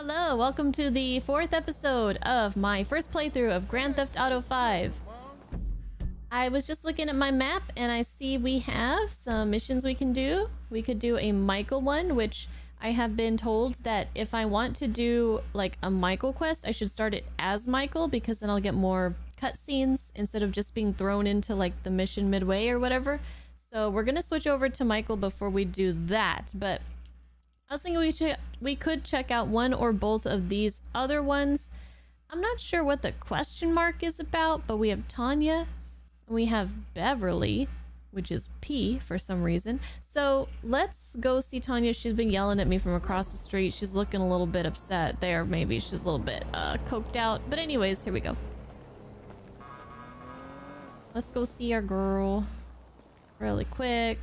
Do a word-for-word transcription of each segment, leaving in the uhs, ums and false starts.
Hello, welcome to the fourth episode of my first playthrough of Grand Theft Auto five. I was just looking at my map and I see we have some missions we can do. We could do a Michael one, which I have been told that if I want to do like a Michael quest, I should start it as Michael, because then I'll get more cutscenes instead of just being thrown into like the mission midway or whatever. So we're gonna switch over to Michael before we do that, but I was thinking we, ch we could check out one or both of these other ones. I'm not sure what the question mark is about, but we have Tanya and we have Beverly, which is P for some reason. So let's go see Tanya. She's been yelling at me from across the street. She's looking a little bit upset there. Maybe she's a little bit uh, coked out. But anyways, here we go. Let's go see our girl really quick.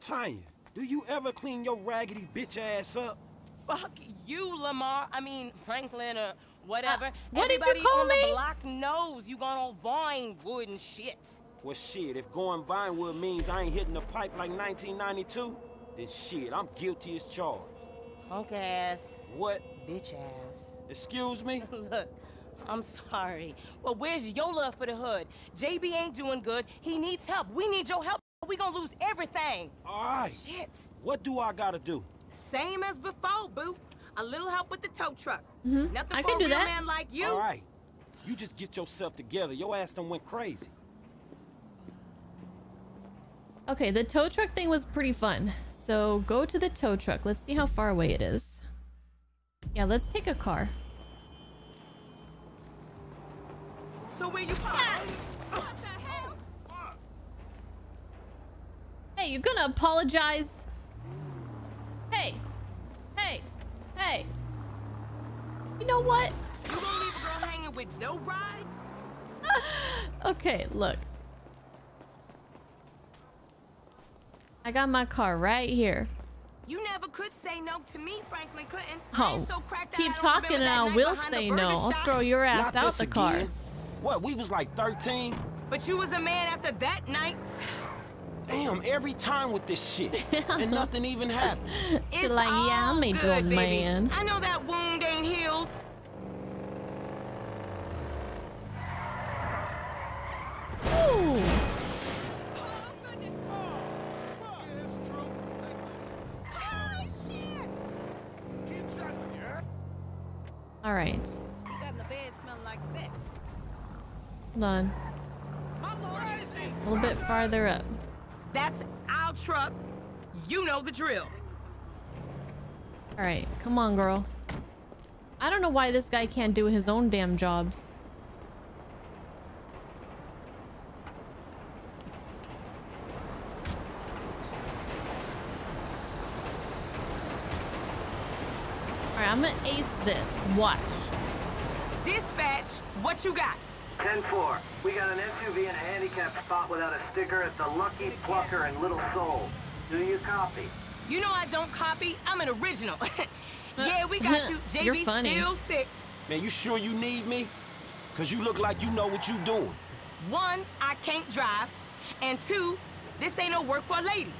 Tanya. Do you ever clean your raggedy bitch ass up? Fuck you, Lamar. I mean, Franklin or whatever. Uh, what did you call me? Everybody on the block knows you gone on Vinewood and shit. Well, shit, if going Vinewood means I ain't hitting the pipe like nineteen ninety-two, then shit, I'm guilty as charged. Punk ass. What? Bitch ass. Excuse me? Look, I'm sorry, but where's your love for the hood? J B ain't doing good. He needs help. We need your help. We gonna lose everything. All right. Shit. What do I gotta do? Same as before, boo. A little help with the tow truck. Mm-hmm. Nothing I for can do a real that. Man like you. All right. You just get yourself together. Your ass done went crazy. Okay, the tow truck thing was pretty fun. So go to the tow truck. Let's see how far away it is. Yeah, let's take a car. So where you park? Ah! What the hell? Hey, you're gonna apologize? Hey, hey, hey. You know what? You gonna leave a girl hanging with no ride? Okay, look. I got my car right here. You never could say no to me, Franklin Clinton. I ain't so cracked out. Keep talking and I will say no. I'll throw your ass out the car. What, we was like thirteen? But you was a man after that night. Damn, every time with this shit, and nothing even happened. It's like, yeah, I'm a good man. I know that wound ain't healed. Ooh. All right. You got in the bed smelling like sex. Hold on. A little bit farther up. That's our truck. You know the drill. All right, come on, girl. I don't know why this guy can't do his own damn jobs. All right, I'm gonna ace this. Watch. Dispatch, what you got? ten four. We got an S U V in a handicapped spot without a sticker at the Lucky Plucker in Little Seoul. Do you copy? You know I don't copy. I'm an original. Yeah, we got you. J B still sick. Man, you sure you need me? Because you look like you know what you doing. One, I can't drive. And two, this ain't no work for a lady.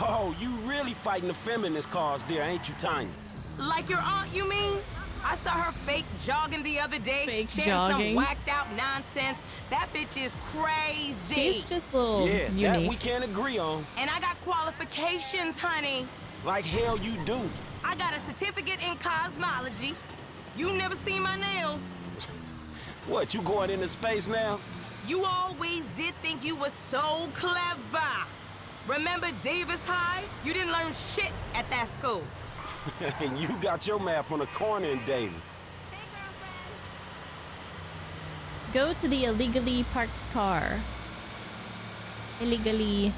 Oh, you really fighting the feminist cause there, ain't you, Tanya? Like your aunt, you mean? I saw her fake jogging the other day. Fake sharing jogging. Some whacked out nonsense. That bitch is crazy. She's just a little yeah, unique. That we can't agree on. And I got qualifications, honey. Like hell you do. I got a certificate in cosmology. You never seen my nails. What, you going into space now? You always did think you were so clever. Remember Davis High? You didn't learn shit at that school. And you got your math on the corner in Davis. Go to the illegally parked car. Illegally.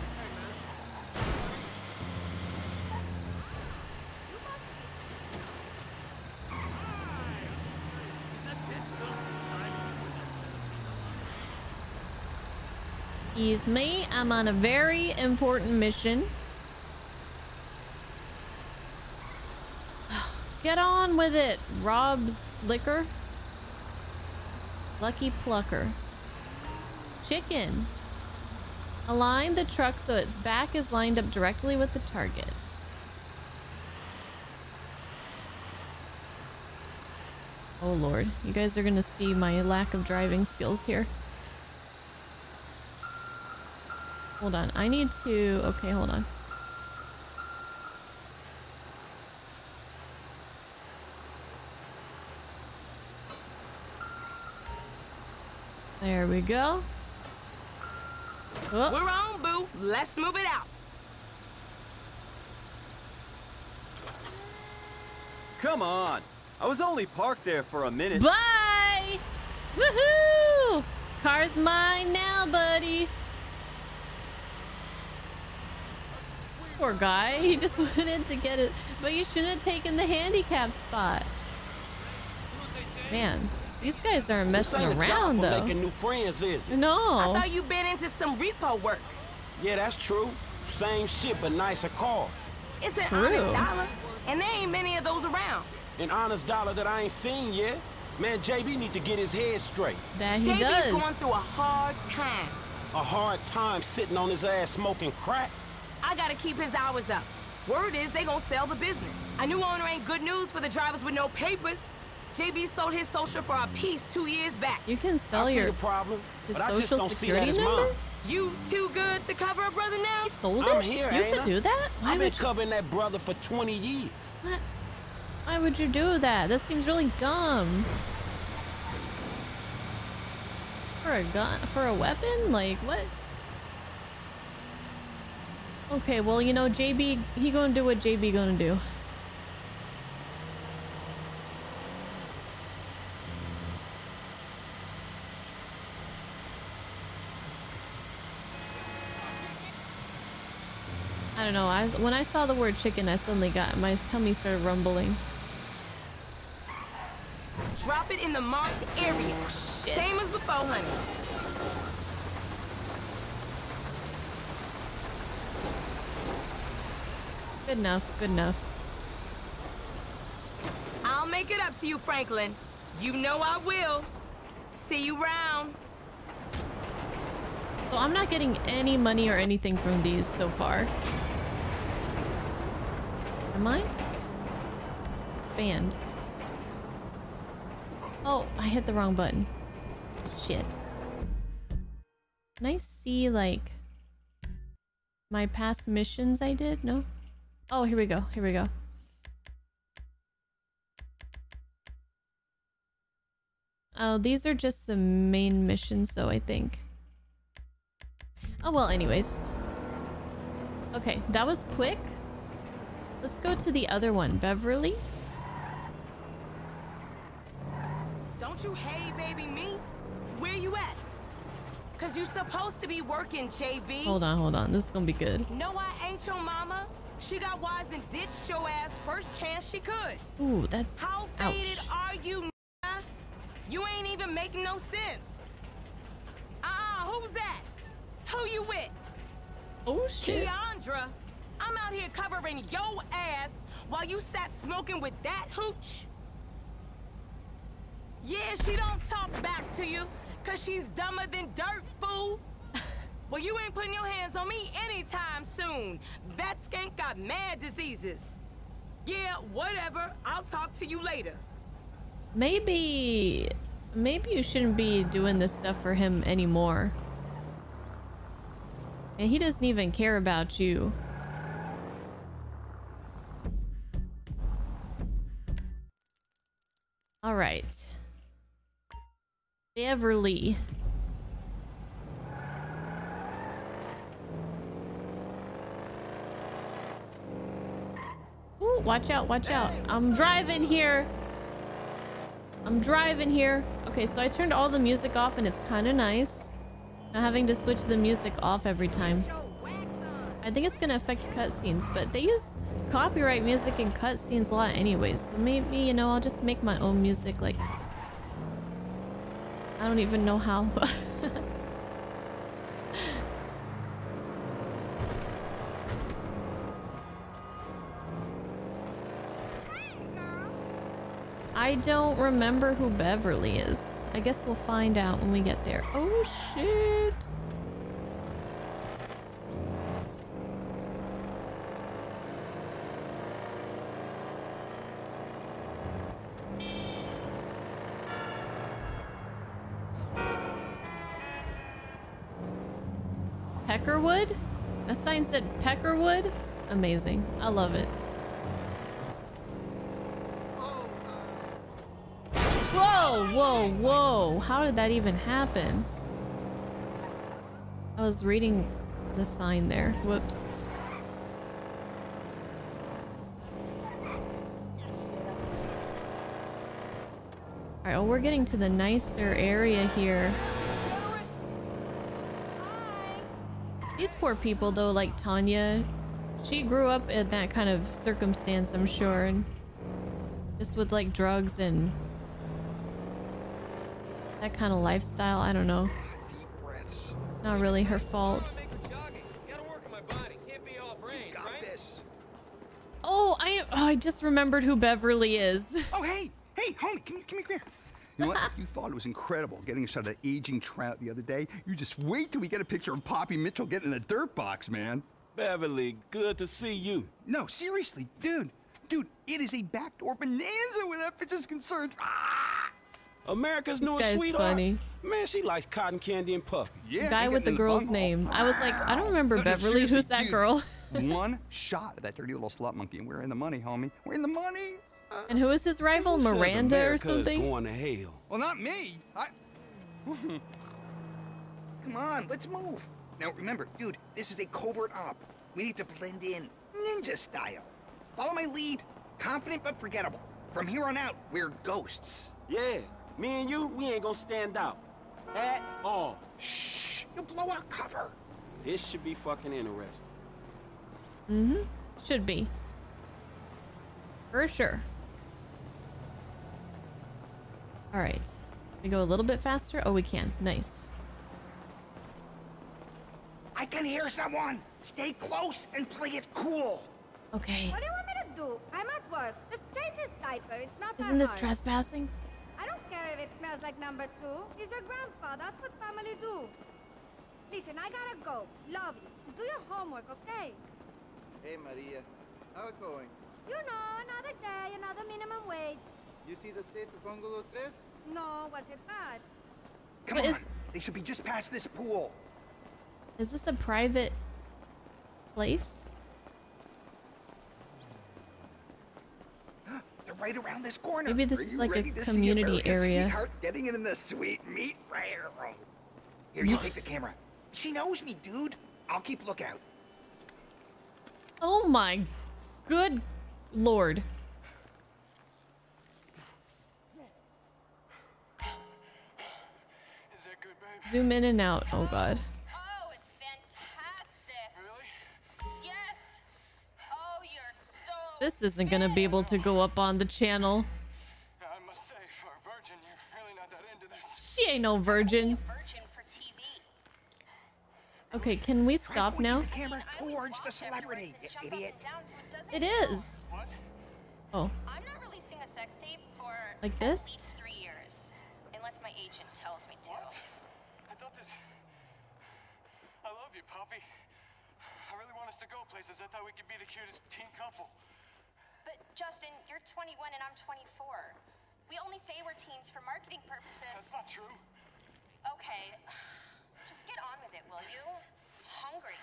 Excuse me, I'm on a very important mission. Get on with it. Rob's liquor. Lucky Plucker. Chicken. Align the truck so its back is lined up directly with the target. Oh Lord, you guys are gonna see my lack of driving skills here. Hold on, I need to... Okay, hold on. There we go. Oh. We're on, boo. Let's move it out. Come on. I was only parked there for a minute. Bye! Woohoo! Car's mine now, buddy. Poor guy. He just went in to get it. But you should have taken the handicap spot. Man. These guys aren't messing around, though. Making new friends, is it? No. I thought you'd been into some repo work. Yeah, that's true. Same shit, but nicer cars. It's an honest dollar, and there ain't many of those around. An honest dollar that I ain't seen yet. Man, J B need to get his head straight. That he does. J B's going through a hard time. A hard time sitting on his ass smoking crack? I gotta keep his hours up. Word is they gonna sell the business. A new owner ain't good news for the drivers with no papers. J B sold his social for a piece two years back. You can sell your problem, but I just don't see that as mine. You too good to cover a brother now? He sold it? You can do that? I've been covering that brother for twenty years. What? Why would you do that? That seems really dumb. For a gun? For a weapon? Like, what? Okay, well, you know, J B, he gonna do what J B gonna do. I don't know. I, when I saw the word chicken, I suddenly got my tummy started rumbling. Drop it in the marked area. Oh, same as before, honey. Good enough. Good enough. I'll make it up to you, Franklin. You know I will. See you round. So I'm not getting any money or anything from these so far. Am I? Expand. Oh, I hit the wrong button. Shit. Can I see, like, my past missions I did? No? Oh, here we go. Here we go. Oh, these are just the main missions, so I think. Oh, well, anyways. Okay, that was quick. Let's go to the other one, Beverly. Don't you hey baby me? Where you at? Cause you supposed to be working, J B. Hold on, hold on. This is gonna be good. No, I ain't your mama. She got wise and ditched your ass first chance she could. Ooh, that's how faded are you? You ain't even making no sense. Uh-uh, who's that? Who you with? Oh shit. Keandra. I'm out here covering your ass while you sat smoking with that hooch. Yeah, she don't talk back to you because she's dumber than dirt, fool. Well, you ain't putting your hands on me anytime soon. That skank got mad diseases. Yeah, whatever. I'll talk to you later. Maybe... Maybe you shouldn't be doing this stuff for him anymore. And he doesn't even care about you. All right, Beverly. Ooh, watch out, watch out. I'm driving here. I'm driving here. Okay, so I turned all the music off and it's kind of nice. Not having to switch the music off every time. I think it's gonna affect cutscenes, but they use copyright music and cutscenes a lot anyways, so maybe, you know, I'll just make my own music. Like, I don't even know how. I don't remember who Beverly is. I guess we'll find out when we get there. Oh shit. Peckerwood? That sign said Peckerwood? Amazing. I love it. Whoa, whoa, whoa. How did that even happen? I was reading the sign there. Whoops. Alright, well, we're getting to the nicer area here. These poor people, though, like Tanya, she grew up in that kind of circumstance, I'm sure. And just with, like, drugs and that kind of lifestyle. I don't know. Not really her fault. Oh, I, oh, I just remembered who Beverly is. Oh, hey! Hey, homie, come, come here. You know what? You thought it was incredible getting a shot of that aging trout the other day. You just wait till we get a picture of Poppy Mitchell getting in a dirt box, man. Beverly, good to see you. No, seriously, dude. Dude, it is a backdoor bonanza where that bitch is concerned. Ah! America's newest sweetheart. Funny. Man, she likes cotton candy and puff. Yeah, guy with the girl's name. I was like, I don't remember Beverly. Who's that girl? One shot of that dirty little slut monkey, and we're in the money, homie. We're in the money. And who is his rival? Who Miranda or something? Going to hell. Well, not me. I... Come on, let's move. Now, remember, dude, this is a covert op. We need to blend in ninja style. Follow my lead. Confident but forgettable. From here on out, we're ghosts. Yeah, me and you, we ain't gonna stand out. At all. Shh, you'll blow our cover. This should be fucking interesting. Mm-hmm. Should be. For sure. All right, we go a little bit faster. Oh, we can. Nice. I can hear someone. Stay close and play it cool. Okay. What do you want me to do? I'm at work. Just change his diaper. It's not that hard. Isn't this trespassing? I don't care if it smells like number two. He's your grandpa. That's what family do. Listen, I gotta go. Love you. Do your homework, okay? Hey, Maria. How it going? You know, another day, another minimum wage. You see the state of Bungalow three? No, was it bad? Come on, is, they should be just past this pool. Is this a private place? They're right around this corner. Maybe this is like a community area. Getting in the sweet meat prayer room. Here, you take the camera. She knows me, dude. I'll keep lookout. Oh my good Lord. Is that good, babe? Zoom in and out. Oh god. Oh, it's fantastic. Really? Yes. Oh, you're so This isn't going to be able to go up on the channel. I must say, for a virgin, you're really not that into this. She ain't no virgin. Virgin for T V. Okay, can we stop now? The camera towards the celebrity, idiot. It is. What? Oh. I'm not releasing a sex tape for like this? At least three years, unless my agent tells me to. What? I thought this. I love you, Poppy. I really want us to go places. I thought we could be the cutest teen couple. But Justin, you're twenty-one and I'm twenty-four. We only say we're teens for marketing purposes. That's not true. Okay. Just get on with it, will you? Hungry.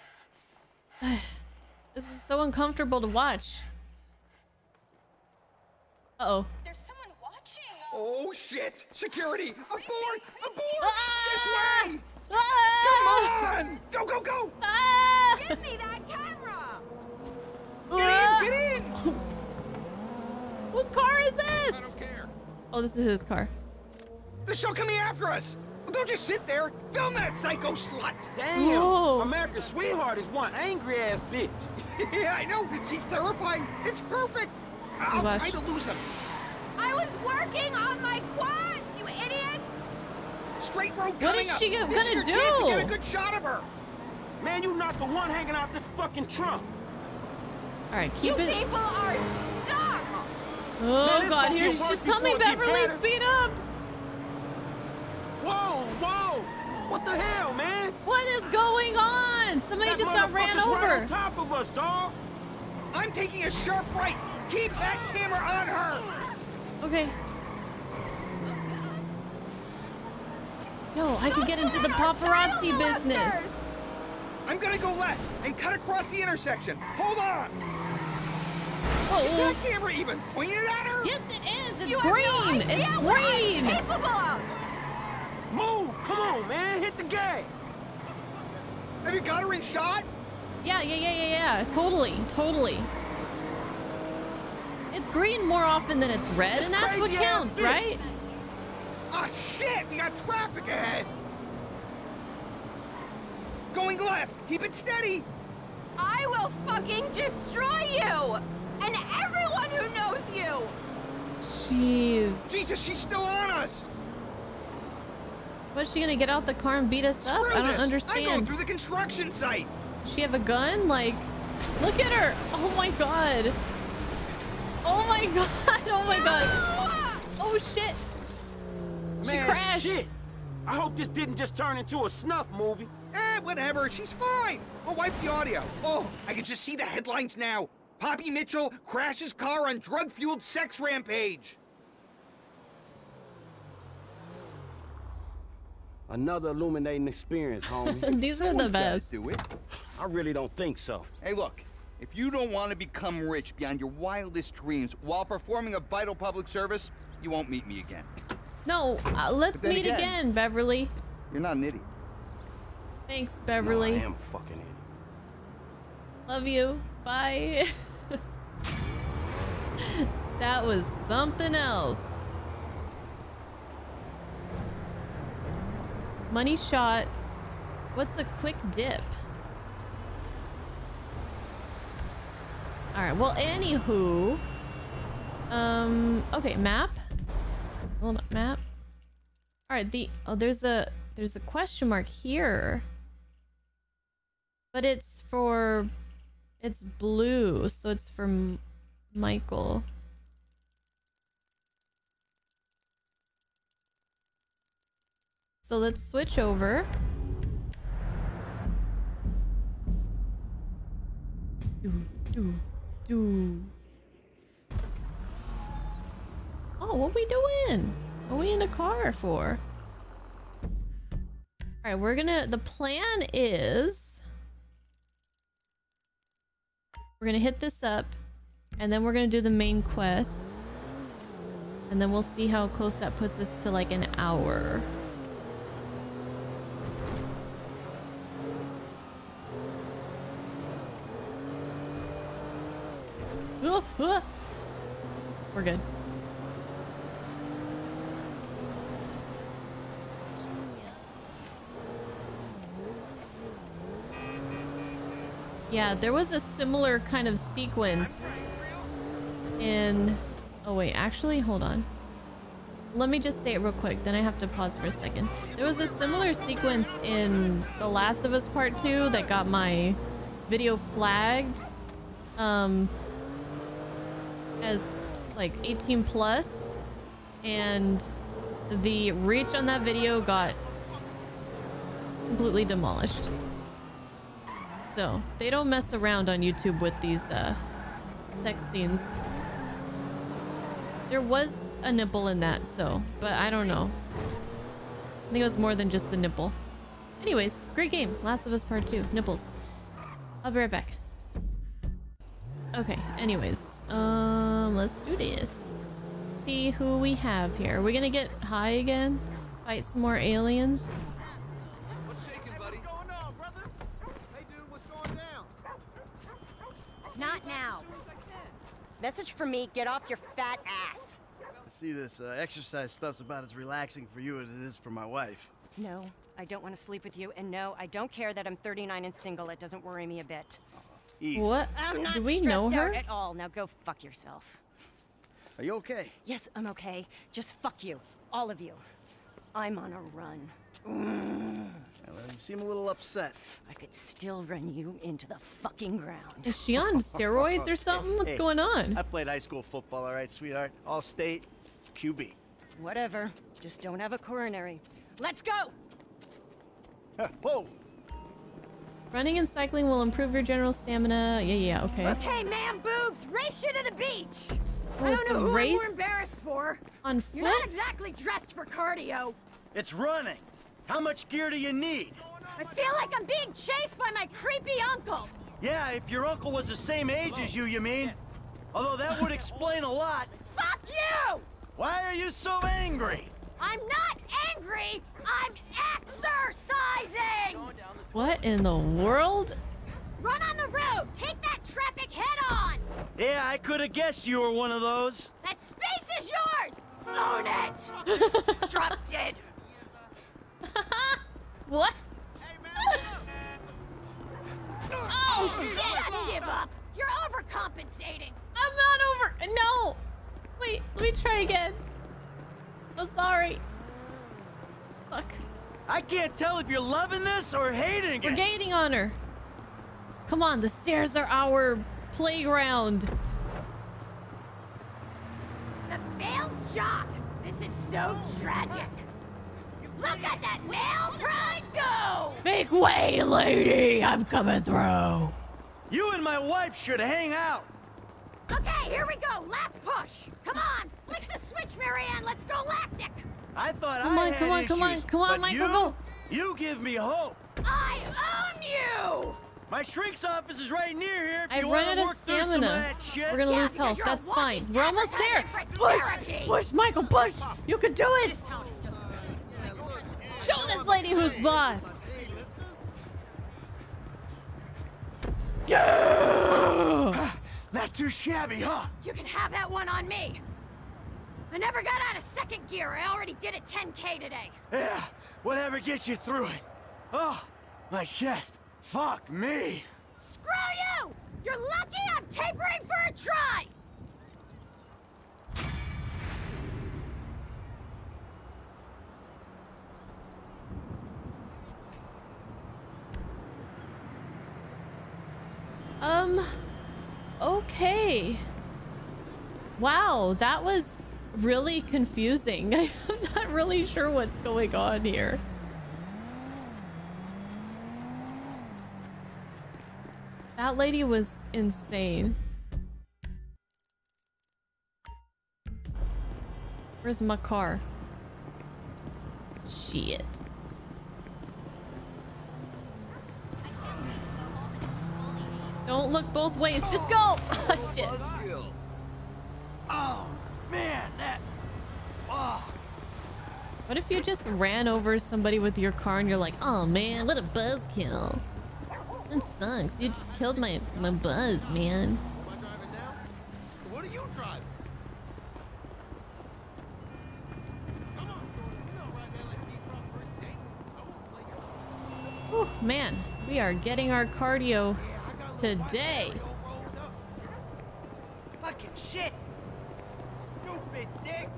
This is so uncomfortable to watch. Uh-oh. There's someone watching. Oh shit! Security! Abort! Abort! Ah! This way! Ah! Come on! Go, go, go! Ah! Give me that camera! Ah! Get in! Get in! Whose car is this? I don't care. Oh, this is his car. They're still coming after us! Well, don't just sit there. Film that psycho slut. Damn. Whoa. America's sweetheart is one angry ass bitch. Yeah, I know. She's terrifying. It's perfect. I'll Gosh. try to lose them. I was working on my quads, you idiot. Straight road coming up. What is she gonna do? This is your chance to get a good shot of her. Man, you not the one hanging out this fucking trunk. All right, keep you it. You people are stuck. Oh Man, God, here she's coming, Beverly. Speed up. Whoa, whoa! What the hell, man? What is going on? Somebody that just got ran over. Right on top of us, dog. I'm taking a sharp right. Keep that camera on her. Okay. No, I could get into the paparazzi business. I'm gonna go left and cut across the intersection. Hold on! Uh-oh. Is that camera even pointed at her? Yes, it is! It's you green! No it's green! Move! Come on, man! Hit the gas! Have you got her in shot? Yeah, yeah, yeah, yeah, yeah. Totally, totally. It's green more often than it's red, this and that's what counts, bitch. Right? Ah, shit! We got traffic ahead! Going left! Keep it steady! I will fucking destroy you! And everyone who knows you! Jeez. Jesus, she's still on us! What's she gonna get out the car and beat us Screw up? This. I don't understand. I'm going through the construction site! Does she have a gun? Like, look at her! Oh my god! Oh my god! Oh my no! god! Oh shit! Man, she crashed! Shit. I hope this didn't just turn into a snuff movie. Eh, whatever. She's fine. We'll wipe the audio. Oh, I can just see the headlines now. Poppy Mitchell crashes car on drug-fueled sex rampage. Another illuminating experience, homie. These are the best. Do it? I really don't think so. Hey, look. If you don't want to become rich beyond your wildest dreams while performing a vital public service, you won't meet me again. No, uh, let's meet again, again, Beverly. You're not an idiot. Thanks, Beverly. No, I am fucking idiot. Love you. Bye. That was something else. Money shot. What's a quick dip? All right. Well, anywho. Um. Okay. Map. Hold up. Map. All right. The oh, there's a there's a question mark here. But it's for, it's blue, so it's for M Michael. So let's switch over. Do, do, do. Oh, what we doing? What we in the car for? All right, we're gonna, the plan is, we're gonna hit this up and then we're gonna do the main quest and then we'll see how close that puts us to like an hour. Oh, oh. We're good. Yeah, there was a similar kind of sequence in... Oh wait, actually, hold on. Let me just say it real quick, then I have to pause for a second. There was a similar sequence in The Last of Us Part Two that got my video flagged. Um, as like eighteen plus, and the reach on that video got completely demolished. So, they don't mess around on YouTube with these uh, sex scenes. There was a nipple in that, so, but I don't know. I think it was more than just the nipple. Anyways, great game. Last of Us Part Two. Nipples. I'll be right back. Okay, anyways. Um, let's do this. See who we have here. Are we gonna get high again? Fight some more aliens? Not now. Message for me, get off your fat ass. I see this uh, exercise stuff's about as relaxing for you as it is for my wife. No, I don't want to sleep with you, and no, I don't care that I'm thirty-nine and single. It doesn't worry me a bit. Easy. What? I'm not Do we stressed know her? At all. Now go fuck yourself. Are you okay? Yes, I'm okay. Just fuck you. All of you. I'm on a run. Mm. Well, you seem a little upset. I could still run you into the fucking ground. Is she on steroids or something? What's hey, going on? I played high school football, all right, sweetheart. All state, Q B. Whatever. Just don't have a coronary. Let's go! Whoa! Running and cycling will improve your general stamina. Yeah, yeah, okay. Okay, ma'am, boobs, race you to the beach! Oh, I don't know who race? I'm embarrassed for. On foot? You're not exactly dressed for cardio. It's running. How much gear do you need? I feel like I'm being chased by my creepy uncle. Yeah, if your uncle was the same age as you, you mean? Although that would explain a lot. Fuck you! Why are you so angry? I'm not angry! I'm exercising! What in the world? Run on the road! Take that traffic head on! Yeah, I could have guessed you were one of those. That space is yours! Own it! Disrupted! What? Oh, shit! Let's give up! You're overcompensating! I'm not over... No! Wait, let me try again. I'm sorry. Look. I can't tell if you're loving this or hating it. We're gaining on her. Come on, the stairs are our playground. The failed jock. This is so tragic. Look at that male pride go! Make way, lady. I'm coming through. You and my wife should hang out. Okay, here we go. Last push. Come on. Flick the switch, Marianne. Let's go lactic. I thought come I on, had Come on, issues, come on, come on, Michael, you, go. You give me hope. I own you. My shrink's office is right near here. If I've you run out of stamina. Of We're going to yeah, lose health. That's fine. We're almost there. Push, push, Michael, push. You can do it. This town is just show this lady who's boss. Yeah. Not too shabby, huh? You can have that one on me. I never got out of second gear. I already did it ten K today. Yeah, whatever gets you through it. Oh, my chest. Fuck me. Screw you! You're lucky I'm tapering for a try! Um... Okay. Wow, that was really confusing. I'm not really sure what's going on here. That lady was insane. Where's my car? Shit. Don't look both ways. Just go. Oh, shit. Oh, man, that. Oh. What if you just ran over somebody with your car and you're like, oh, man, what a buzzkill. That sucks. You just killed my, my buzz, man. Am I driving now? What are you driving? Come on, shorty. You know right now, let's keep from first date. I won't play your phone. Whew, man, we are getting our cardio today. Fucking shit. Stupid dick.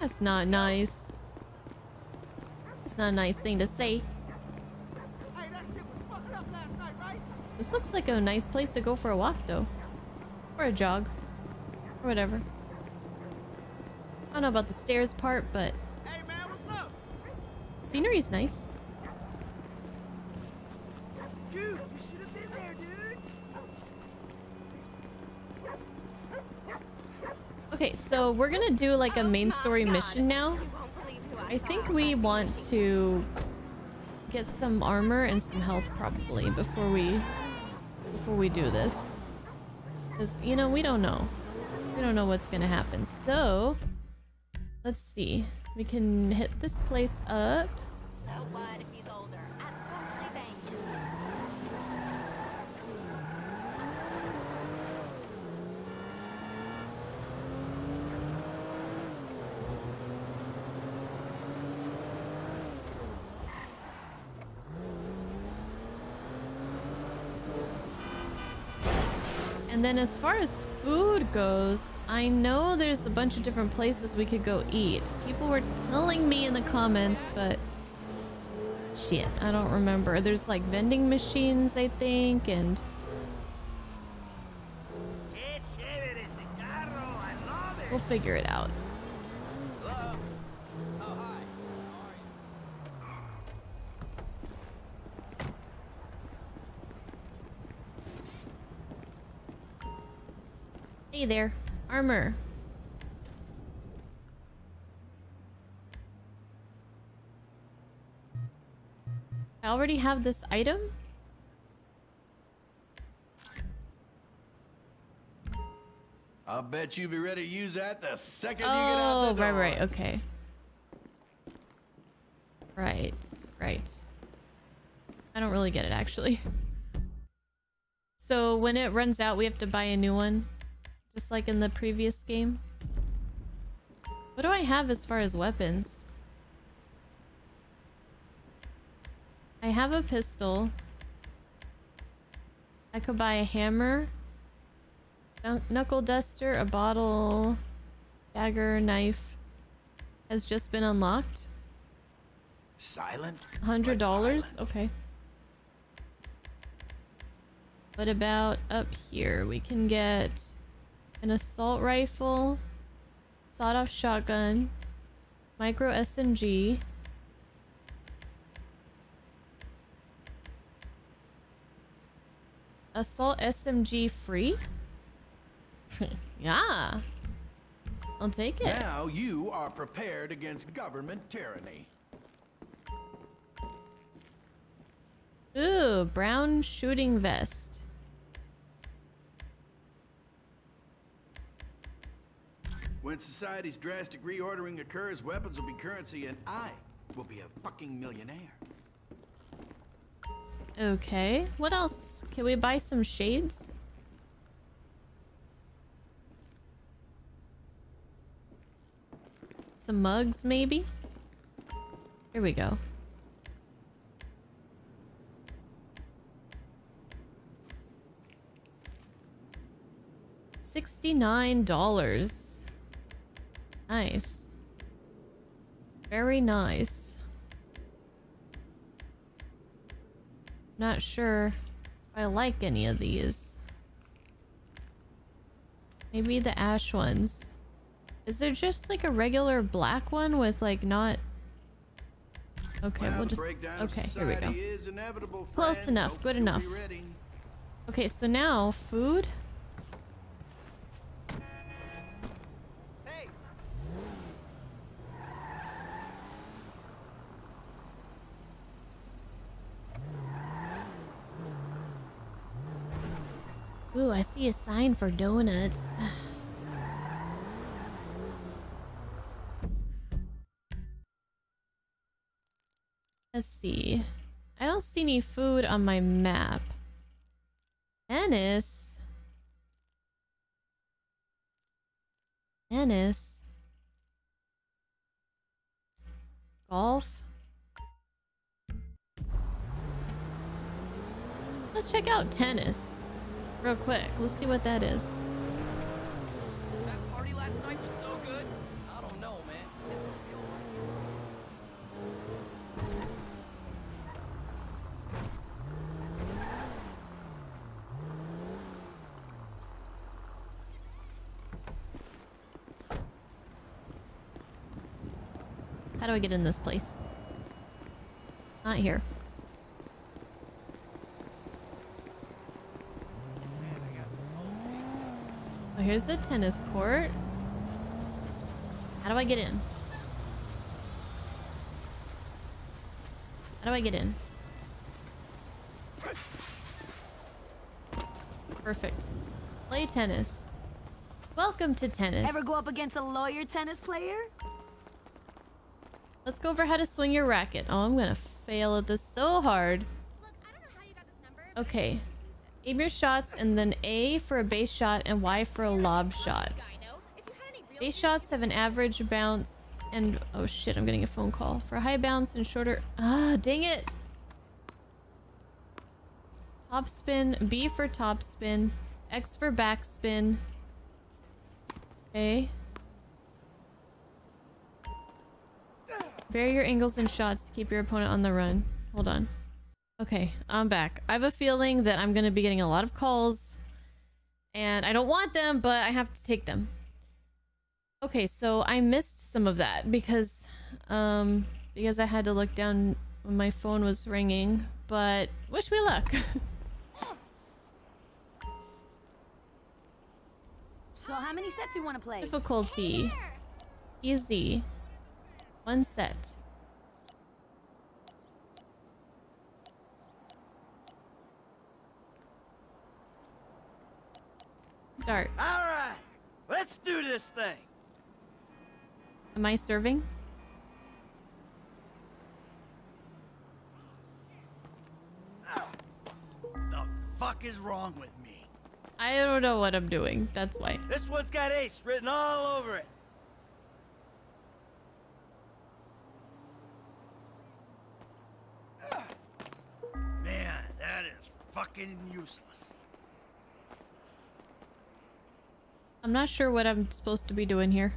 That's not nice. It's not a nice thing to say. Hey, that shit was fucking up last night, right? This looks like a nice place to go for a walk though. Or a jog. Or whatever. I don't know about the stairs part, but hey man, what's up? Scenery's nice. Dude, okay, so we're gonna do like a main story mission now. I think we want to get some armor and some health probably before we before we do this. Because, you know, we don't know. We don't know what's gonna happen. So, let's see. We can hit this place up. And then as far as food goes, I know there's a bunch of different places we could go eat. People were telling me in the comments, but shit, I don't remember. There's like vending machines, I think, and we'll figure it out. Hey there, armor. I already have this item? I'll bet you'll be ready to use that the second oh, you get out the door. Oh, right, right, okay. Right, right. I don't really get it, actually. So when it runs out, we have to buy a new one. Just like in the previous game. What do I have as far as weapons? I have a pistol. I could buy a hammer, knuckle duster, a bottle, dagger, knife. Has just been unlocked. Silent? one hundred dollars? Okay. What about up here? We can get an assault rifle, sawed-off shotgun, micro S M G. Assault S M G free? Yeah. I'll take it. Now you are prepared against government tyranny. Ooh, brown shooting vest. When society's drastic reordering occurs, weapons will be currency and I will be a fucking millionaire. Okay, what else? Can we buy some shades? Some mugs, maybe? Here we go. sixty-nine dollars. Nice. Very nice. Not sure if I like any of these. Maybe the ash ones. Is there just like a regular black one with like not? Okay, we'll just. Okay, here we go. Close enough, good enough. Okay, so now food. Ooh, I see a sign for donuts. Let's see. I don't see any food on my map. Ennis. Ennis. Golf. Let's check out tennis. Real quick, let's see what that is. That party last night was so good. I don't know, man. It's gonna feel like... How do I get in this place? Not here. Here's the tennis court. How do I get in? How do I get in? Perfect. Play tennis. Welcome to tennis. Ever go up against a lawyer tennis player? Let's go over how to swing your racket. Oh, I'm gonna fail at this so hard. Look, I don't know how you got this number, but okay. Aim your shots and then A for a base shot and Y for a lob shot. Base shots have an average bounce and... Oh shit, I'm getting a phone call. For a high bounce and shorter... Ah, dang it! Top spin. B for top spin. X for backspin. Okay. Vary your angles and shots to keep your opponent on the run. Hold on. Okay, I'm back. I have a feeling that I'm going to be getting a lot of calls and I don't want them, but I have to take them. Okay, so I missed some of that because um, because I had to look down when my phone was ringing, but wish me luck. So how many sets do you want to play? Difficulty. Easy. One set. start. All right, let's do this thing. Am I serving? The fuck is wrong with me? I don't know what I'm doing. That's why. This one's got ace written all over it. Man, that is fucking useless. I'm not sure what I'm supposed to be doing here.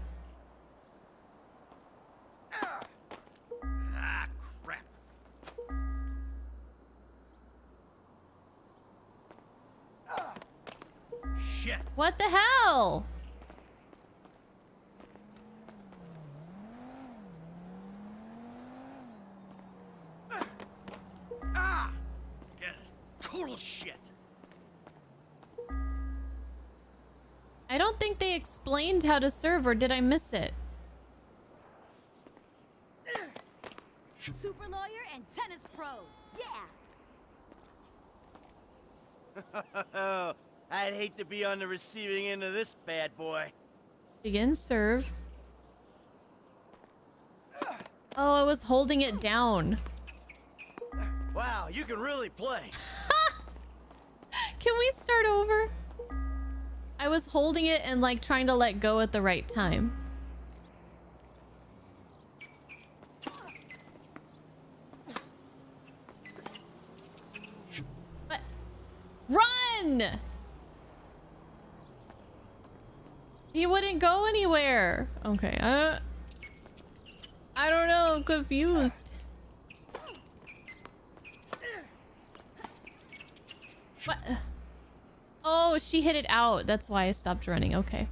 Ah, crap. Ah, shit. What the hell? Ah, that is total shit. I don't think they explained how to serve, or did I miss it? Super lawyer and tennis pro, yeah! I'd hate to be on the receiving end of this bad boy. Begin serve. Oh, I was holding it down. Wow, you can really play. Can we start over? I was holding it and like trying to let go at the right time. But run! He wouldn't go anywhere. Okay. Uh, I don't know. I'm confused. What? Oh, she hit it out. That's why I stopped running. Okay.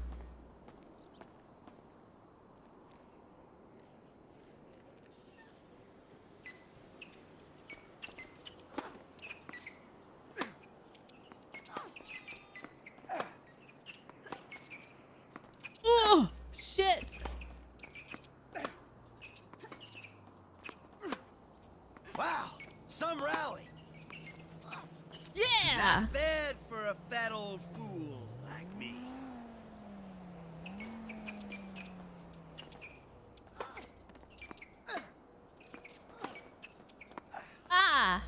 Oh, shit. Wow, some rally. Yeah. Not bad for a fat old fool like me. Ah,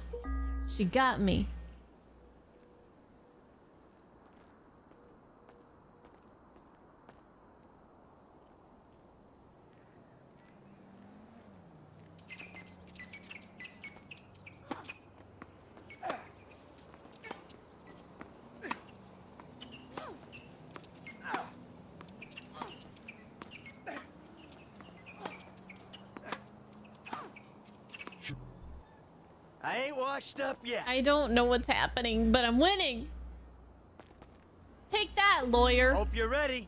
she got me. Up yet. I don't know what's happening, but I'm winning. Take that, lawyer. Hope you're ready.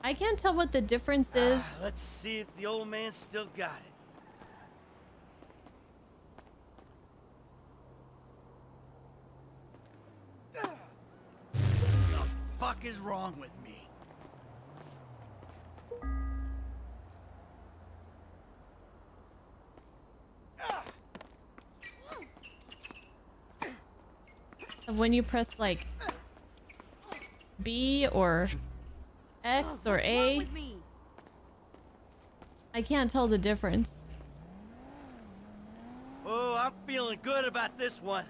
I can't tell what the difference is. Uh, let's see if the old man still got it. What the fuck is wrong with me? Of when you press like B or X or A. I can't tell the difference. Oh, I'm feeling good about this one.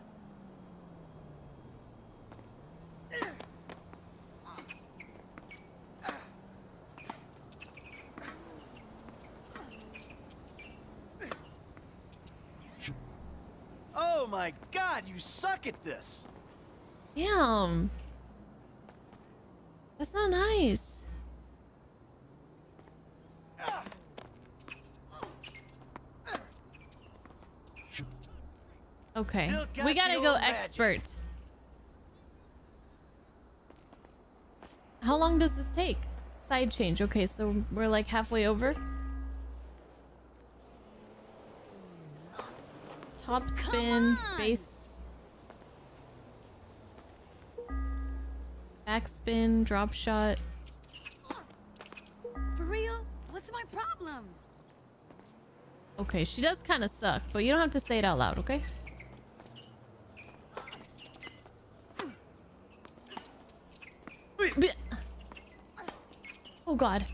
Oh my God, you suck at this. Damn. That's not nice. Okay, got we gotta go expert. Magic. How long does this take? Side change. Okay, so we're like halfway over. Hop, spin, base. Backspin, drop shot. For real? What's my problem? Okay, she does kind of suck, but you don't have to say it out loud, okay? Oh god.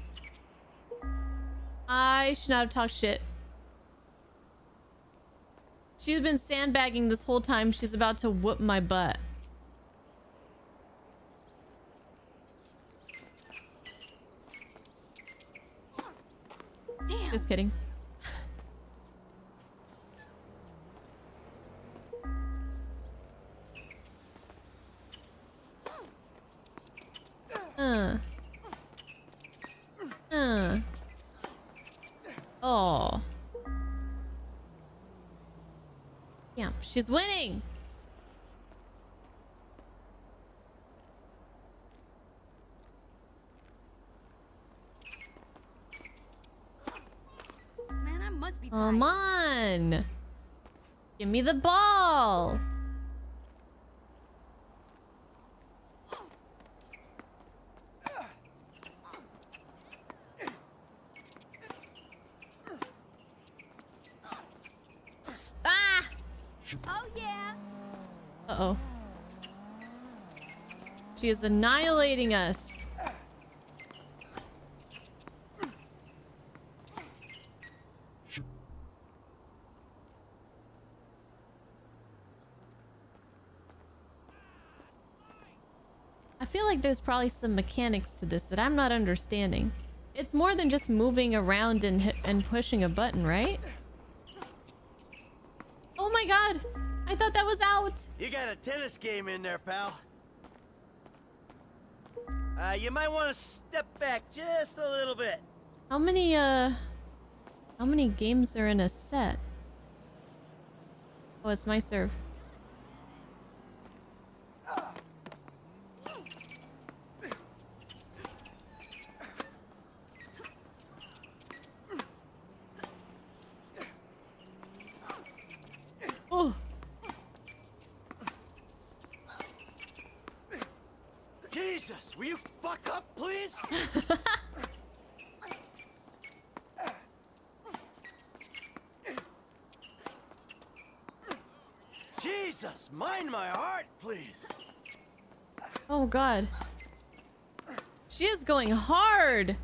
I should not have talked shit. She's been sandbagging this whole time. She's about to whoop my butt. Damn. Just kidding. uh. Uh. Oh. Yeah, she's winning. Man, I must be tired. Come on. Give me the ball. Uh-oh. She is annihilating us. I feel like there's probably some mechanics to this that I'm not understanding. It's more than just moving around and, and pushing a button, right? Oh my god! I thought that was out. You got a tennis game in there, pal. Uh, you might want to step back just a little bit. How many, uh... How many games are in a set? Oh, it's my serve. Oh. Jesus, will you fuck up, please? Jesus, mind my heart, please. Oh god. She is going hard.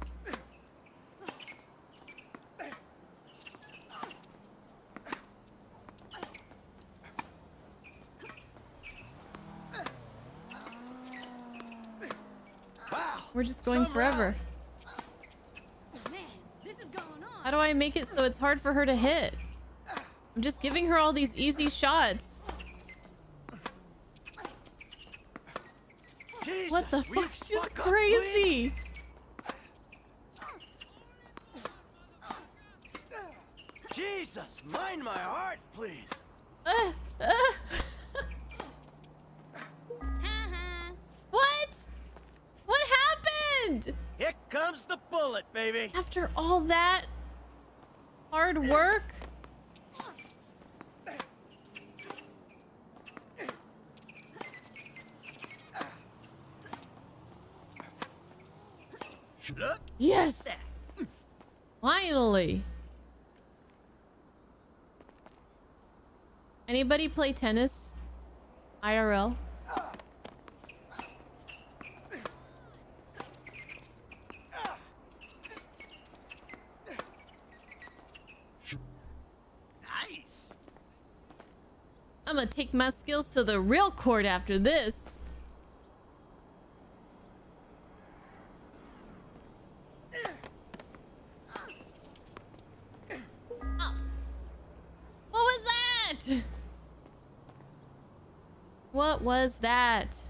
We're just going forever. Man, this is going on. How do I make it so it's hard for her to hit? I'm just giving her all these easy shots. Jesus, what the fuck? She's crazy. Up, Jesus, mind my heart, please. Uh, uh. Here comes the bullet, baby. After all that hard work. Look. Yes. Finally. Anybody play tennis? I R L? I'm gonna take my skills to the real court after this. Oh. What was that? What was that?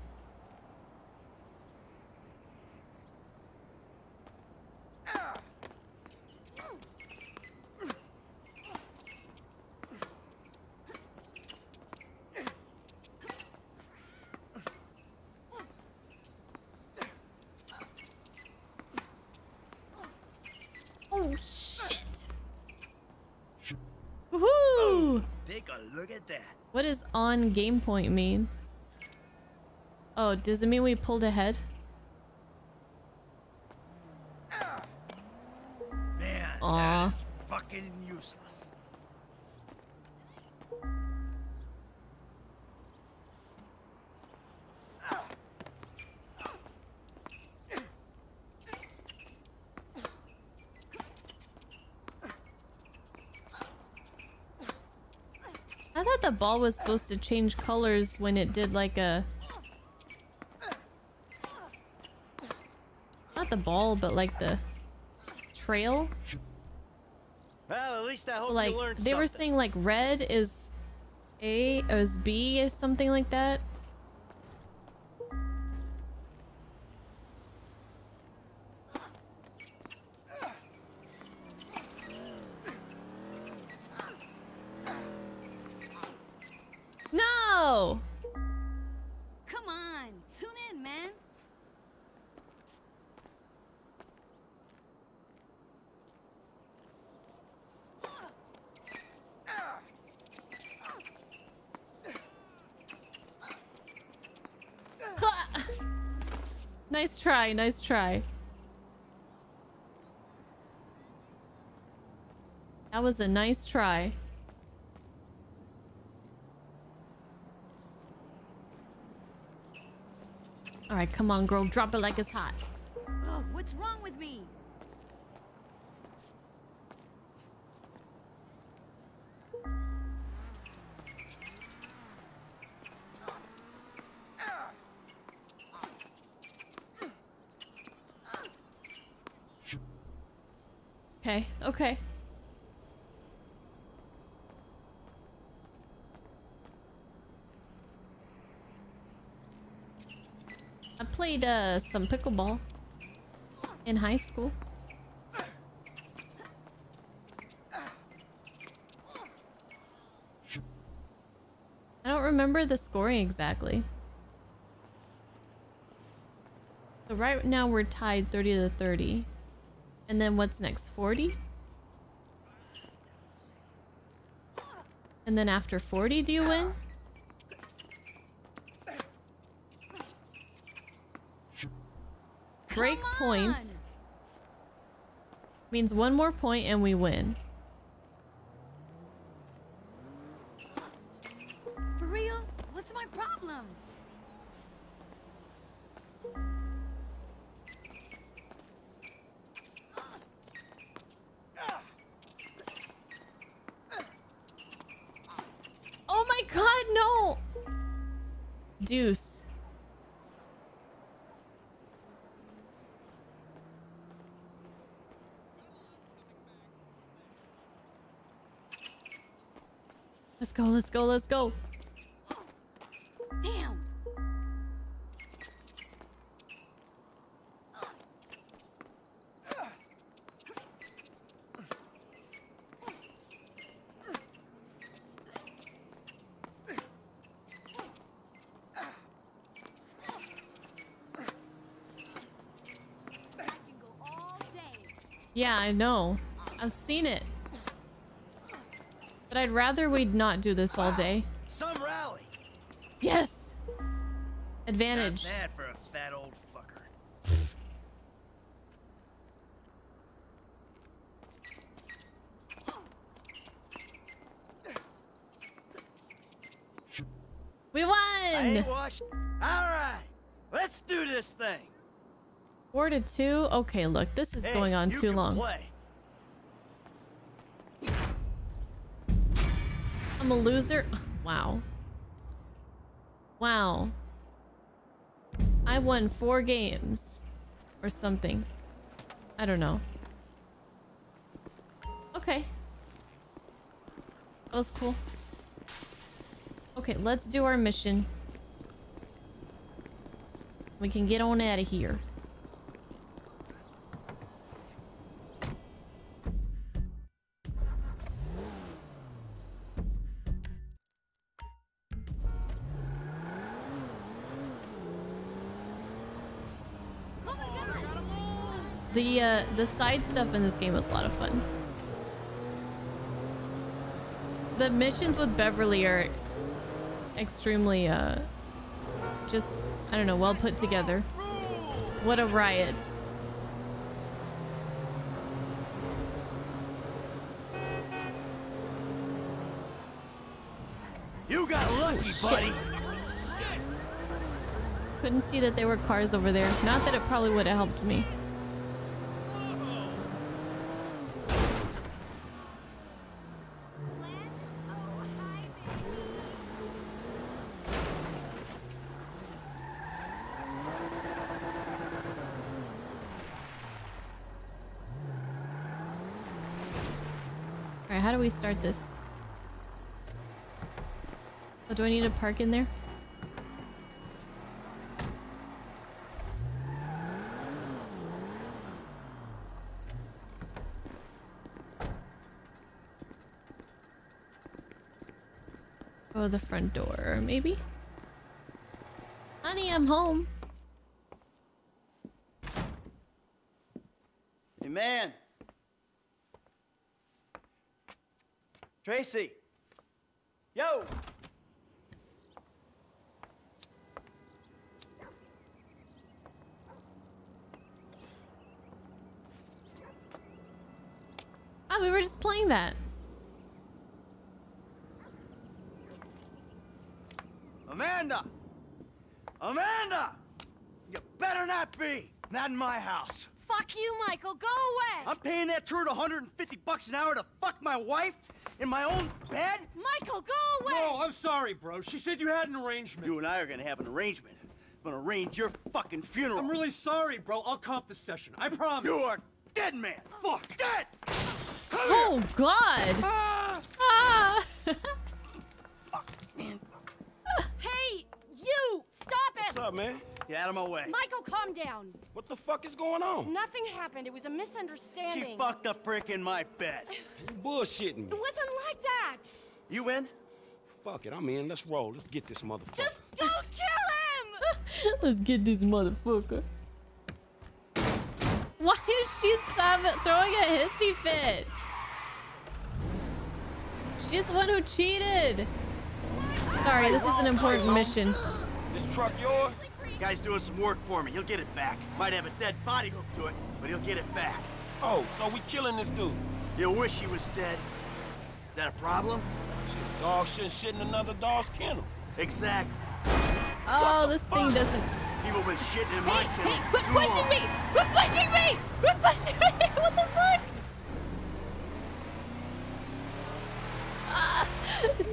Take a look at that. What does on game point mean? Oh, does it mean we pulled ahead? Ah. Man, aw. Fucking useless. I thought the ball was supposed to change colors when it did like a... Not the ball, but like the trail. Well, at least I hope like, you learned something. They were saying like red is A, or is B, or something like that. Nice try, nice try. That was a nice try. All right, come on, girl, drop it like it's hot. Ugh, what's wrong with me? Okay, okay. I played uh, some pickleball in high school. I don't remember the scoring exactly. So right now we're tied thirty to thirty. And then what's next? forty? And then after forty, do you win? Break point means one more point and we win. For real? What's my problem? God, no! Deuce. Let's go, let's go, let's go. Damn. Yeah, I know. I've seen it. But I'd rather we'd not do this all day. Some rally. Yes. Advantage. Not bad for a fat old fucker. We won. I ain't washed. All right. Let's do this thing. Four to two? Okay, look, this is hey, going on too long. Play. I'm a loser. Wow. Wow. I won four games or something. I don't know. Okay. That was cool. Okay, let's do our mission. We can get on out of here. The, uh, the side stuff in this game is a lot of fun. the missions with Beverly are extremely uh just I don't know, well put together. What a riot. You got lucky, buddy. Couldn't see that there were cars over there. Not that it probably would have helped me. Alright, how do we start this? Oh, do I need to park in there? Oh, the front door, maybe? Honey, I'm home. Hey, man. Tracy. Yo. Oh, we were just playing that. Amanda! Amanda! You better not be! Not in my house. Fuck you, Michael. Go away! I'm paying that turd one hundred fifty bucks an hour to fuck my wife in my own bed? Michael, go away! No, I'm sorry, bro. She said you had an arrangement. You and I are gonna have an arrangement. I'm gonna arrange your fucking funeral. I'm really sorry, bro. I'll comp the session. I promise. You are dead, man. Fuck. Dead! Come oh, here. God. Ah! Ah! Fuck, man. Hey, you! Stop it! What's up, man? Get out of my way. Michael, calm down. What the fuck is going on? Nothing happened. It was a misunderstanding. She fucked a prick in my bed. You bullshitting me. It wasn't like that. You in? Fuck it, I'm in. Let's roll. Let's get this motherfucker. Just don't kill him! Let's get this motherfucker. Why is she throwing a hissy fit? She's the one who cheated. Sorry, this is an important mission. This truck yours? Guy's doing some work for me. He'll get it back. Might have a dead body hooked to it, but he'll get it back. Oh, so we killing this dude? You wish he was dead. Is that a problem? Shit, dog shouldn't shit in another dog's kennel. Exactly. Oh, this fuck? thing doesn't... People been shitting in hey, my kennel. Hey, quit pushing me! Quit pushing me! Quit pushing me! What the fuck? Ah,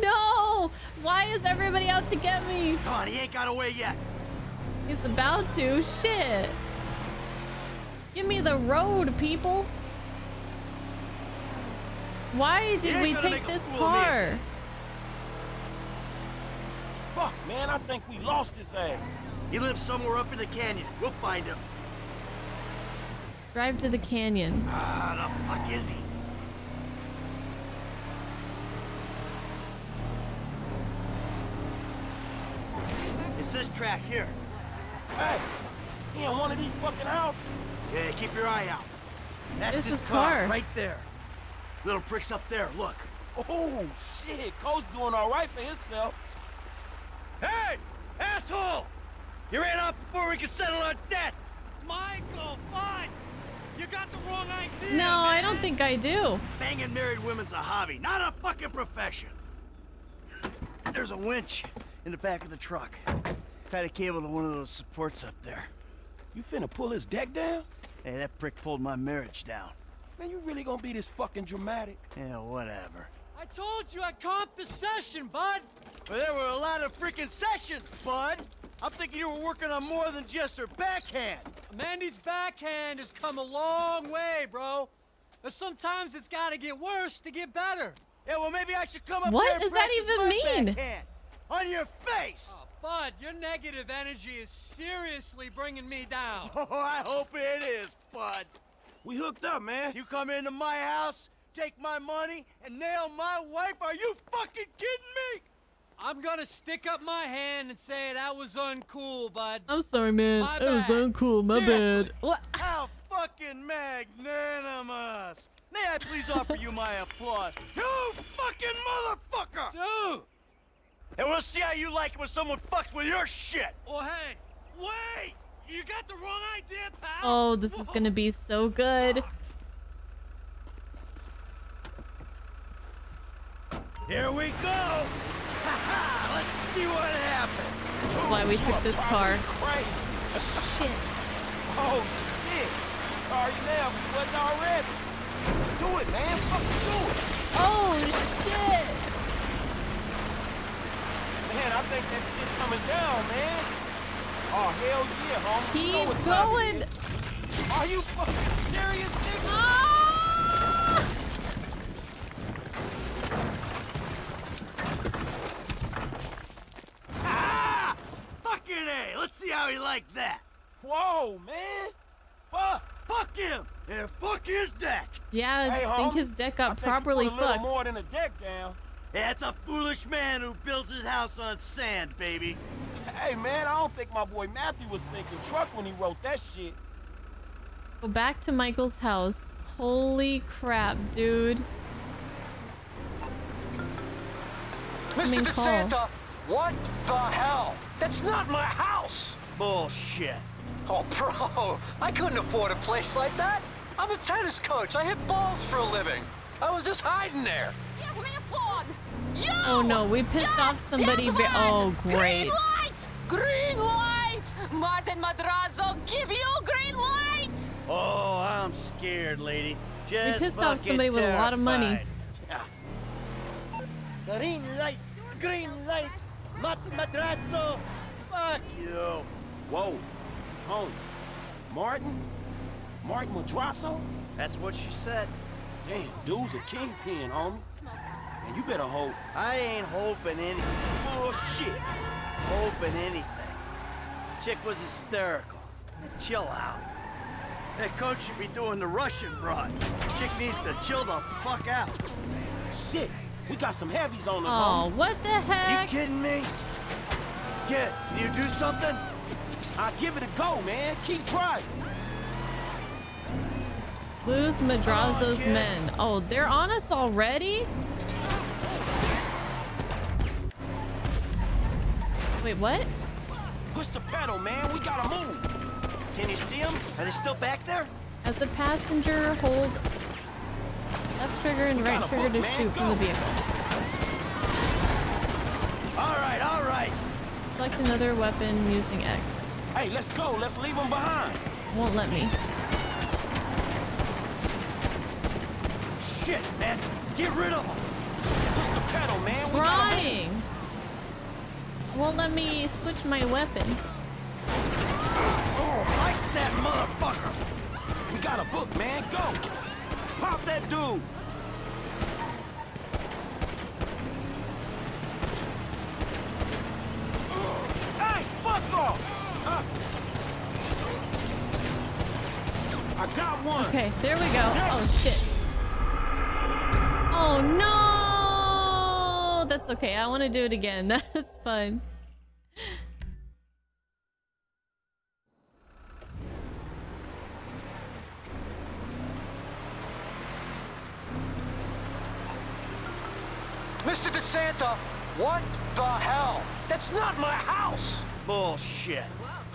no! Why is everybody out to get me? Come on, he ain't got away yet. He's about to. Shit. Give me the road, people. Why did we take this car? Fuck, man. I think we lost his ass. He lives somewhere up in the canyon. We'll find him. Drive to the canyon. Ah, the fuck is he? It's this track here. Hey, he in one of these fucking houses. Yeah, keep your eye out. That's his car. car right there. Little prick's up there, look. Oh, shit, Cole's doing all right for himself. Hey, asshole! You ran off before we could settle our debts. Michael, fine. You got the wrong idea. No, man. I don't think I do. Banging married women's a hobby, not a fucking profession. There's a winch in the back of the truck. Tied a cable to one of those supports up there. You finna pull his deck down? Hey, that prick pulled my marriage down. Man, you really gonna be this fucking dramatic? Yeah, whatever. I told you I comped the session, bud! Well, there were a lot of freaking sessions, bud! I'm thinking you were working on more than just her backhand. Mandy's backhand has come a long way, bro. But sometimes it's gotta get worse to get better. Yeah, well, maybe I should come up what there and practice my backhand. What does that even mean? On your face! Oh. Bud, your negative energy is seriously bringing me down. Oh, I hope it is, Bud. We hooked up, man. You come into my house, take my money, and nail my wife? Are you fucking kidding me? I'm gonna stick up my hand and say that was uncool, Bud. I'm sorry, man. My that bad. was uncool. My seriously. bad. What? How fucking magnanimous. May I please offer you my applause? You fucking motherfucker! Dude! And we'll see how you like it when someone fucks with your shit! Oh, hey! Wait! You got the wrong idea, pal! Oh, this Whoa. is gonna be so good. Here we go! Ha-ha! Let's see what happens! This is why we oh, took this car. Shit. Oh, shit! Sorry now, we wasn't already! Do it, man! Fucking do it! Oh, shit! Man, I think that shit's coming down, man! Oh, hell yeah, homie! Keep oh, going! Are you fucking serious, nigga? Ah! Ah! Fucking A! Let's see how he liked that! Whoa, man! Fuck! Fuck him! And yeah, fuck his deck! Yeah, I hey, think home, his deck got I properly fucked. a little more than a deck down. Yeah, it's a foolish man who builds his house on sand, baby. Hey, man, I don't think my boy Matthew was thinking truck when he wrote that shit. Go back to Michael's house. Holy crap, dude. Mister DeSanta, what the hell? That's not my house! Bullshit. Oh, bro, I couldn't afford a place like that. I'm a tennis coach. I hit balls for a living. I was just hiding there. Yeah, we're gonna applaud. Yo! Oh, no, we pissed yes, off somebody. Oh, great. Green light! Green light! Martin Madrazo, give you green light! Oh, I'm scared, lady. Just we pissed off somebody terrified. with a lot of money. Green light! Green light! Martin Madrazo! Fuck you! Whoa. Home. Martin? Martin Madrazo? That's what she said. Damn, dude's a kingpin, homie. And you better hope. I ain't hoping anything. Bullshit. Hoping anything. Chick was hysterical. Chill out. That coach should be doing the Russian broad. Chick needs to chill the fuck out. Shit, we got some heavies on us, homie. Oh, what the heck? You kidding me? Get, can you do something? I'll give it a go, man. Keep trying. Lose Madrazo's oh, men. Oh, they're on us already? Wait, what? Push the pedal, man. We gotta move. Can you see them? Are they still back there? As a passenger, hold left trigger and right trigger book, to man. shoot go. from the vehicle. All right, all right. Select another weapon using X. Hey, let's go. Let's leave them behind. Won't let me. Shit, man. Get rid of them. Push the pedal, man. Trying. We Won't let me switch my weapon. Oh, ice that motherfucker. We got a book, man. Go. Pop that dude. Hey, fuck off. I got one. Okay, there we go. Oh shit. Oh no! That's okay. I want to do it again. That's fun. Mister DeSanta, what the hell? That's not my house. Bullshit.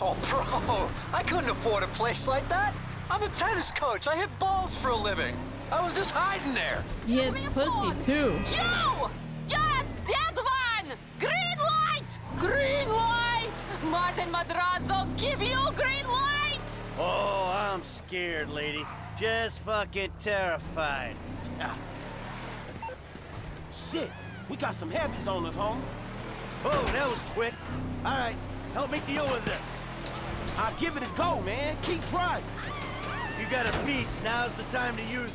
Oh, bro, I couldn't afford a place like that. I'm a tennis coach. I hit balls for a living. I was just hiding there. Yeah, it's pussy, too. You! You're a dead one! Green light! Green light! Martin Madrazo, give you green light! Oh, I'm scared, lady. Just fucking terrified. Shit, we got some heavies on us, homie. Oh, that was quick. All right, help me deal with this. I'll give it a go, man. Keep trying. You got a piece. Now's the time to use it.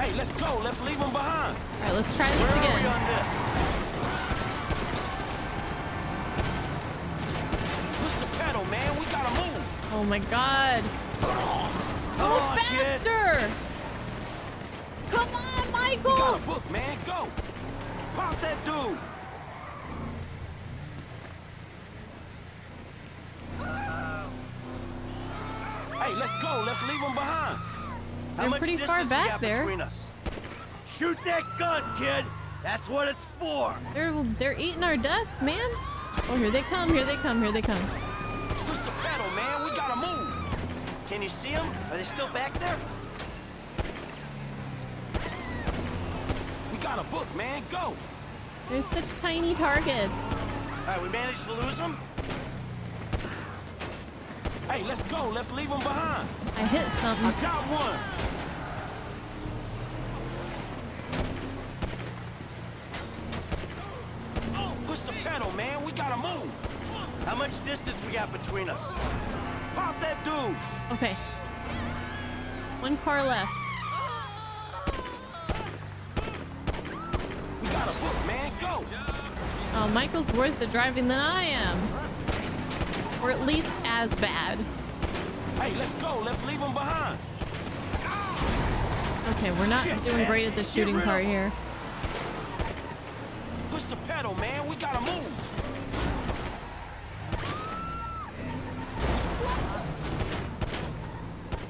Hey, let's go. Let's leave them behind. All right, let's try this Where again. Are we on this? Push the pedal, man. We gotta move. Oh my God. Oh, oh faster! Kid. Come on, Michael. We got a book, man. Go. Pop that dude! Let's go. Let's leave them behind. They're How pretty much far back there. Us? Shoot that gun, kid. That's what it's for. They're they're eating our dust, man. Oh, here they come. Here they come. Here they come. Push the pedal, man. We gotta move. Can you see them? Are they still back there? We got a book, man. Go. They're such tiny targets. All right, we managed to lose them. Hey, let's go. Let's leave them behind. I hit something. I got one. Oh, push the pedal, man. We gotta move. How much distance we got between us? Pop that dude. Okay. One car left. We got a book, man. Go. Oh, Michael's worse at driving than I am. Or at least as bad. Hey, let's go. Let's leave them behind. Okay, we're not Shit, doing man. great at the shooting part here. Push the pedal, man. We gotta move.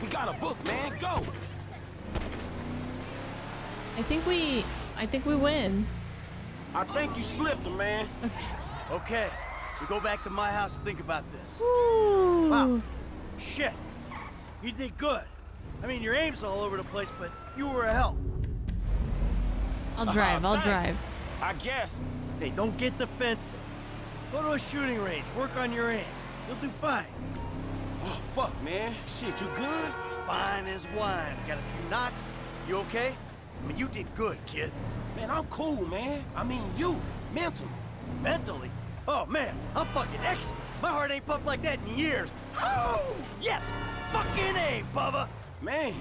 We got a book, man. Go. I think we, I think we win. I think you slipped them, man. Okay. Okay. We go back to my house and think about this. Ooh. Wow. Shit. You did good. I mean, your aim's all over the place, but you were a help. I'll drive. Uh, I'll thanks. drive. I guess. Hey, don't get defensive. Go to a shooting range. Work on your aim. You'll do fine. Oh, fuck, man. Shit, you good? Fine as wine. Got a few knocks. You okay? I mean, you did good, kid. Man, I'm cool, man. I mean, you. Mentally. Mentally? Oh, man, I'm fucking excellent. My heart ain't pumped like that in years. Oh, yes, fucking A, Bubba. Man,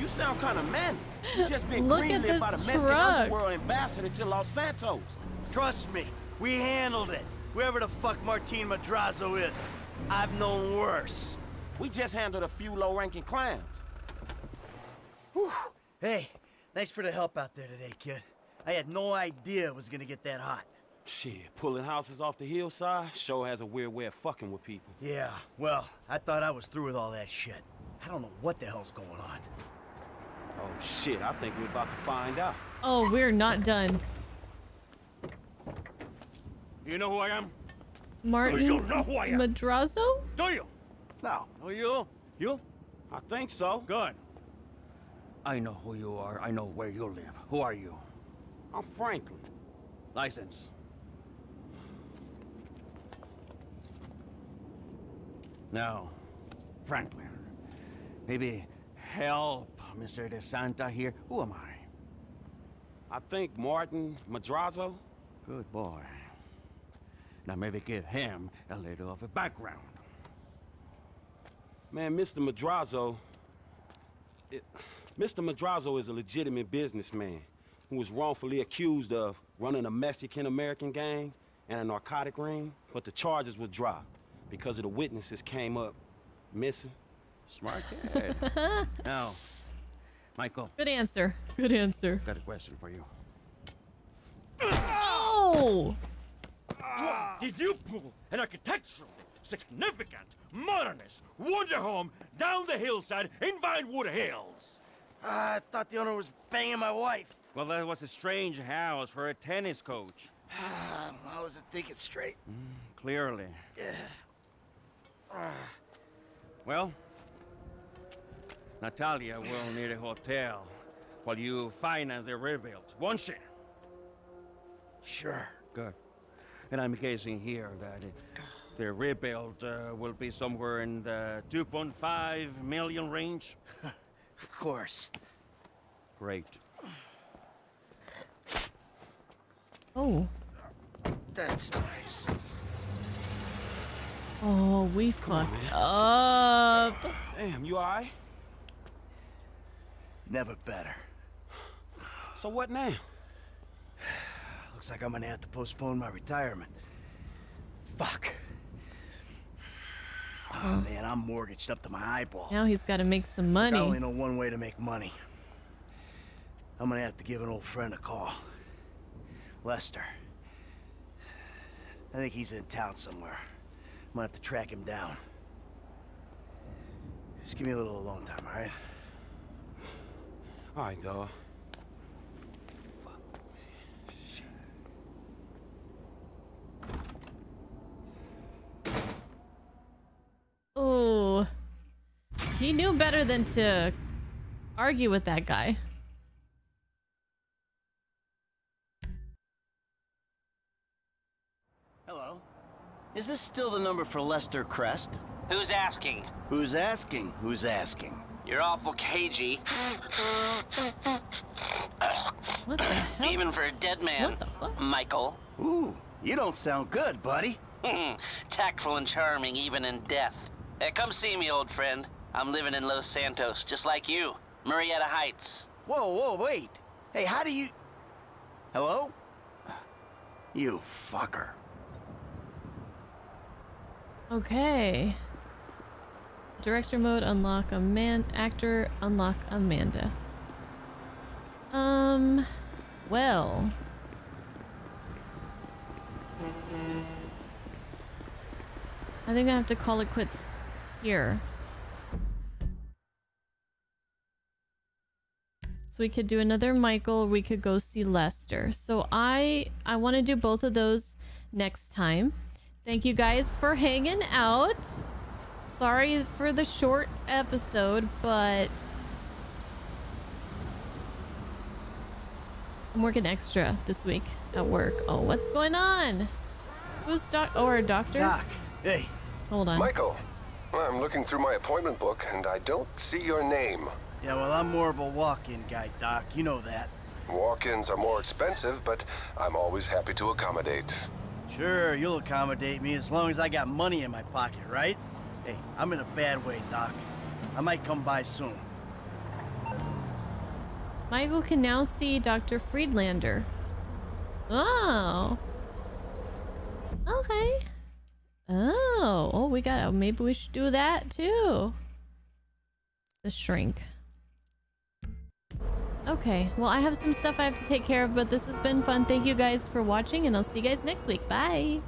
you sound kind of manly. You just been greenlit by the Mexican underworld ambassador to Los Santos. Trust me, we handled it. Whoever the fuck Martin Madrazo is, I've known worse. We just handled a few low-ranking clams. Whew. Hey, thanks for the help out there today, kid. I had no idea it was gonna get that hot. Shit, pulling houses off the hillside sure has a weird way of fucking with people. Yeah, well, I thought I was through with all that shit. I don't know what the hell's going on. Oh shit, I think we're about to find out. Oh, we're not done. Do you know who I am? Martin Do you know who I am? Madrazo? Do you? No. Who you? You? I think so. Good. I know who you are. I know where you live. Who are you? I'm Franklin. License. Now, Franklin, maybe help Mister DeSanta here. Who am I? I think Martin Madrazo. Good boy. Now maybe give him a little of a background. Man, Mister Madrazo... It, Mister Madrazo is a legitimate businessman who was wrongfully accused of running a Mexican-American gang and a narcotic ring, but the charges were dropped because of the witnesses came up missing. Smart kid. Now, Michael. Good answer. Good answer. Got a question for you. Oh! Uh, did you pull an architectural, significant, modernist wonder home down the hillside in Vinewood Hills? Uh, I thought the owner was banging my wife. Well, that was a strange house for a tennis coach. I wasn't thinking straight. Mm, clearly. Yeah. Well, Natalia will need a hotel while you finance the rebuild, won't she? Sure. Good. And I'm guessing here that it, the rebuild uh, will be somewhere in the two point five million range. Of course. Great. Oh. That's nice. Oh, we Come fucked on, up. Damn, you all right? Never better. So what now? Looks like I'm gonna have to postpone my retirement. Fuck. Oh, man, I'm mortgaged up to my eyeballs. Now he's gotta make some money. I only know one way to make money. I'm gonna have to give an old friend a call. Lester. I think he's in town somewhere. I'm gonna have to track him down. Just give me a little alone time, all right? All right, dog. Oh, he knew better than to argue with that guy. Hello. Is this still the number for Lester Crest? Who's asking? Who's asking? Who's asking? You're awful cagey. What the hell? Even for a dead man. What the fuck? Michael. Ooh, you don't sound good, buddy. Tactful and charming, even in death. Hey, come see me, old friend. I'm living in Los Santos, just like you. Marietta Heights. Whoa, whoa, wait. Hey, how do you... Hello? You fucker. Okay. Director mode, unlock a man... Actor, unlock Amanda. Um... Well... I think I have to call it quits here. So we could do another Michael, we could go see Lester. So I I want to do both of those next time. Thank you guys for hanging out. Sorry for the short episode, but I'm working extra this week at work. Oh, what's going on? Who's doc or oh, doctor? Doc. Hey. Hold on. Michael, I'm looking through my appointment book and I don't see your name. Yeah, well, I'm more of a walk-in guy, Doc. You know that. Walk-ins are more expensive, but I'm always happy to accommodate. Sure, you'll accommodate me as long as I got money in my pocket, right? Hey, I'm in a bad way, Doc. I might come by soon. Michael can now see Doctor Friedlander. Oh. Okay. Oh, oh, we got. Maybe we should do that too. The shrink. Okay. Well, I have some stuff I have to take care of, but this has been fun. Thank you guys for watching, and I'll see you guys next week. Bye.